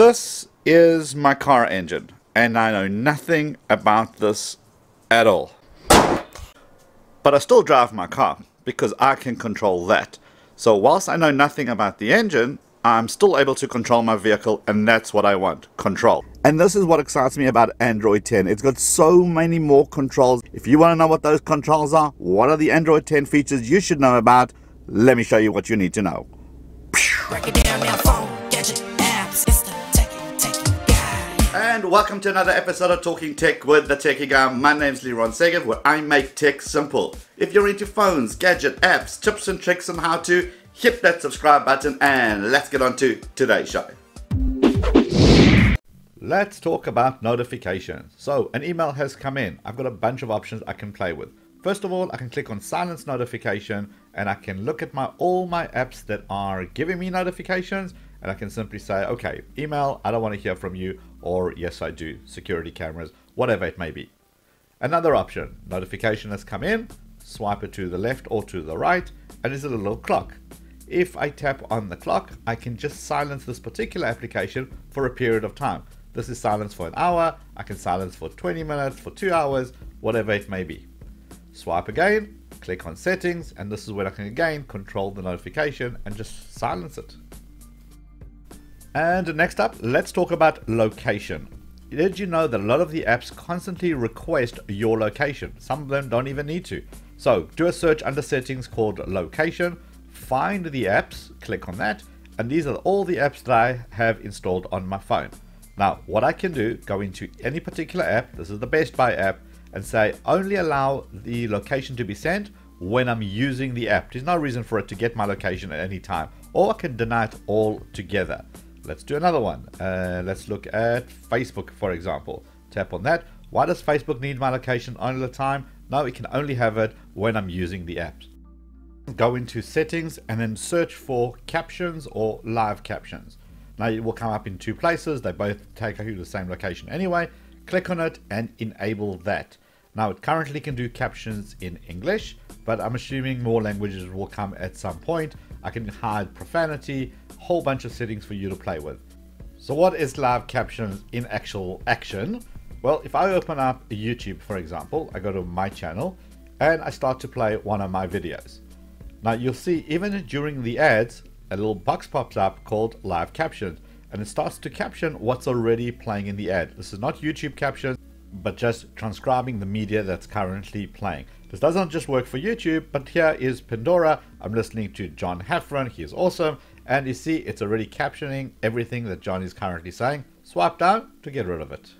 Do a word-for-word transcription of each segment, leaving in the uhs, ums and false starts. This is my car engine, and I know nothing about this at all. But I still drive my car, because I can control that. So whilst I know nothing about the engine, I'm still able to control my vehicle, and that's what I want, control. And this is what excites me about Android ten. It's got so many more controls. If you want to know what those controls are, what are the Android ten features you should know about, let me show you what you need to know. Break it down now, phone, gadget, apps, it's the Techie, Techie Guy. And welcome to another episode of Talking Tech with The Techie Guy. My name's Liron Segev, where I make tech simple. If you're into phones, gadget, apps, tips and tricks on how to, hit that subscribe button and let's get on to today's show. Let's talk about notifications. So an email has come in. I've got a bunch of options I can play with. First of all, I can click on silence notification and I can look at my all my apps that are giving me notifications, and I can simply say, okay, email, I don't want to hear from you, or yes I do, security cameras, whatever it may be. Another option, notification has come in, swipe it to the left or to the right, and there's a little clock. If I tap on the clock, I can just silence this particular application for a period of time. This is silence for an hour, I can silence for twenty minutes, for two hours, whatever it may be. Swipe again, click on settings, and this is when I can again control the notification and just silence it. And next up, let's talk about location. Did you know that a lot of the apps constantly request your location? Some of them don't even need to. So do a search under settings called location, find the apps, click on that, and these are all the apps that I have installed on my phone. Now what I can do, go into any particular app, this is the Best Buy app, and say only allow the location to be sent when I'm using the app. There's no reason for it to get my location at any time, or I can deny it altogether. Let's do another one. Uh, let's look at Facebook, for example. Tap on that. Why does Facebook need my location all the time? No, it can only have it when I'm using the apps. Go into settings and then search for captions or live captions. Now it will come up in two places. They both take you to the same location anyway. Click on it and enable that. Now it currently can do captions in English, but I'm assuming more languages will come at some point. I can hide profanity, whole bunch of settings for you to play with. So what is live captions in actual action? Well, if I open up YouTube, for example, I go to my channel and I start to play one of my videos. Now you'll see even during the ads, a little box pops up called live captions, and it starts to caption what's already playing in the ad. This is not YouTube captions, but just transcribing the media that's currently playing. This doesn't just work for YouTube, but here is Pandora. I'm listening to John Heffron, he is awesome, and you see it's already captioning everything that John is currently saying. Swipe down to get rid of it.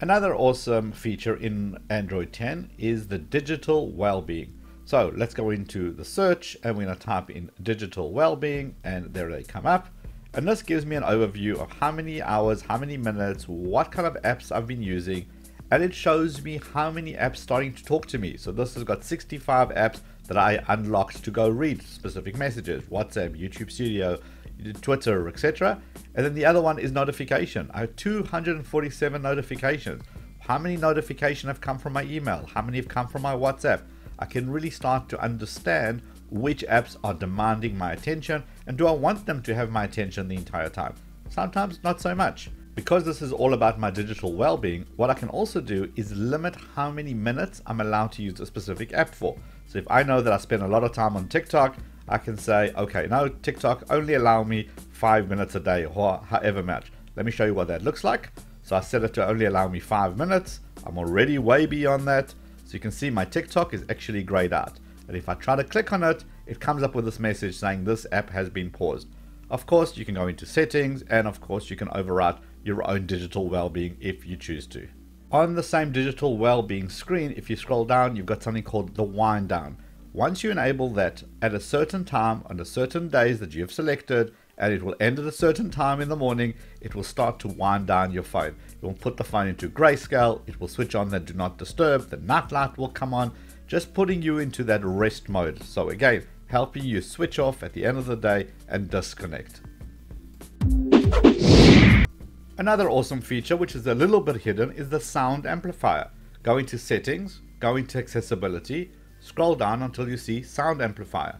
Another awesome feature in Android ten is the digital well-being. So let's go into the search and we're going to type in digital well-being, and there they come up. And this gives me an overview of how many hours, how many minutes, what kind of apps I've been using. And it shows me how many apps starting to talk to me. So this has got sixty-five apps that I unlocked to go read specific messages, WhatsApp, YouTube Studio, Twitter, et cetera. And then the other one is notification. I have two hundred forty-seven notifications. How many notifications have come from my email? How many have come from my WhatsApp? I can really start to understand which apps are demanding my attention, and do I want them to have my attention the entire time? Sometimes not so much. Because this is all about my digital well-being, what I can also do is limit how many minutes I'm allowed to use a specific app for. So if I know that I spend a lot of time on TikTok, I can say, okay, now TikTok only allow me five minutes a day or however much. Let me show you what that looks like. So I set it to only allow me five minutes. I'm already way beyond that. So you can see my TikTok is actually grayed out. And if I try to click on it, it comes up with this message saying this app has been paused. Of course, you can go into settings, and of course you can override your own digital well-being if you choose to. On the same digital well-being screen, if you scroll down, you've got something called the wind down. Once you enable that at a certain time on the certain days that you've selected, and it will end at a certain time in the morning, it will start to wind down your phone. It will put the phone into grayscale, it will switch on the do not disturb, the night light will come on, just putting you into that rest mode. So again, helping you switch off at the end of the day and disconnect. Another awesome feature, which is a little bit hidden, is the sound amplifier. Go into settings, go into accessibility, scroll down until you see sound amplifier.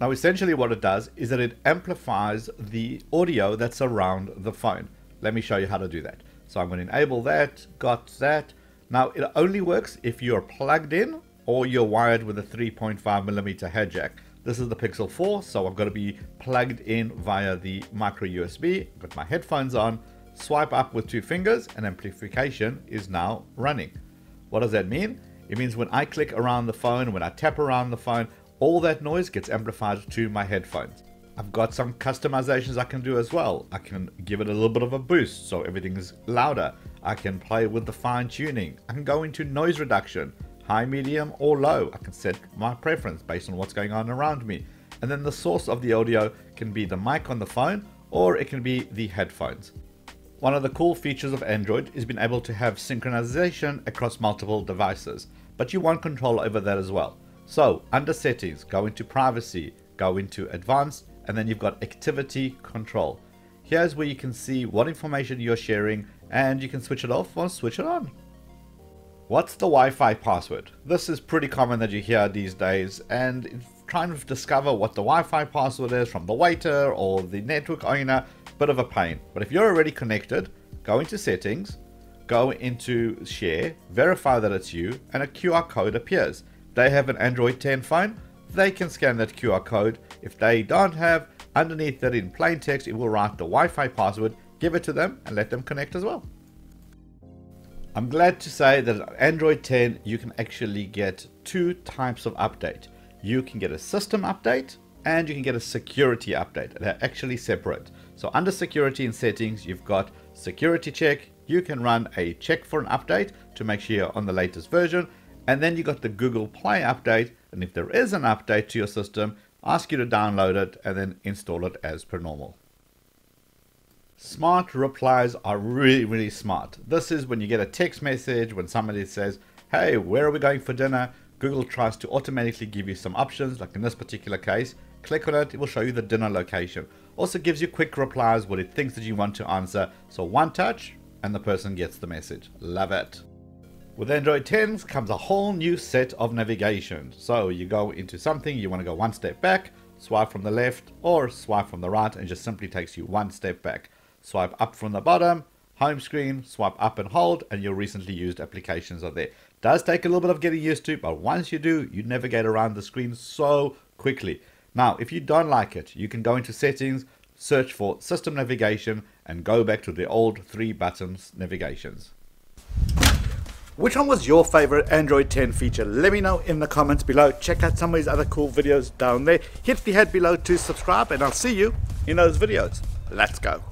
Now, essentially what it does is that it amplifies the audio that's around the phone. Let me show you how to do that. So I'm going to enable that, got that. Now, it only works if you're plugged in or you're wired with a three point five millimeter head jack. This is the Pixel four, so I'm going to be plugged in via the micro U S B. I've got my headphones on, swipe up with two fingers, and amplification is now running. What does that mean? It means when I click around the phone, when I tap around the phone, all that noise gets amplified to my headphones. I've got some customizations I can do as well. I can give it a little bit of a boost so everything's louder. I can play with the fine tuning. I can go into noise reduction, high, medium, or low. I can set my preference based on what's going on around me. And then the source of the audio can be the mic on the phone, or it can be the headphones. One of the cool features of Android is being able to have synchronization across multiple devices, but you want control over that as well. So under settings, go into privacy, go into advanced, and then you've got activity control. Here's where you can see what information you're sharing, and you can switch it off or switch it on. What's the Wi-Fi password? This is pretty common that you hear these days, and trying to discover what the Wi-Fi password is from the waiter or the network owner, bit of a pain. But if you're already connected, go into settings, go into share, verify that it's you, and a Q R code appears. They have an Android ten phone, they can scan that Q R code. If they don't have, underneath that in plain text, it will write the Wi-Fi password, give it to them, and let them connect as well. I'm glad to say that on Android ten, you can actually get two types of update. You can get a system update and you can get a security update. They're actually separate. So under security and settings, you've got security check. You can run a check for an update to make sure you're on the latest version. And then you got the Google Play update. And if there is an update to your system, ask you to download it and then install it as per normal. Smart replies are really, really smart. This is when you get a text message, when somebody says, hey, where are we going for dinner? Google tries to automatically give you some options, like in this particular case, click on it, it will show you the dinner location. Also gives you quick replies, what it thinks that you want to answer. So one touch and the person gets the message. Love it. With Android ten comes a whole new set of navigation. So you go into something, you want to go one step back, swipe from the left or swipe from the right, and it just simply takes you one step back. Swipe up from the bottom, home screen, swipe up and hold, and your recently used applications are there. Does take a little bit of getting used to, but once you do, you navigate around the screen so quickly. Now, if you don't like it, you can go into settings, search for system navigation, and go back to the old three buttons navigations. Which one was your favorite Android ten feature? Let me know in the comments below. Check out some of these other cool videos down there. Hit the head below to subscribe, and I'll see you in those videos. Let's go.